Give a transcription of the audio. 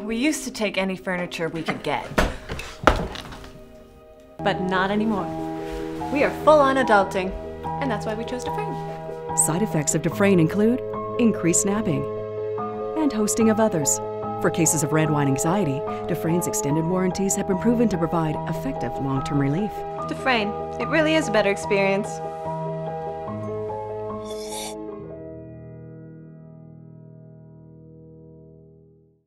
We used to take any furniture we could get. But not anymore. We are full-on adulting, and that's why we chose Dufresne. Side effects of Dufresne include increased napping and hosting of others. For cases of red wine anxiety, Dufresne's extended warranties have been proven to provide effective long-term relief. Dufresne, it really is a better experience.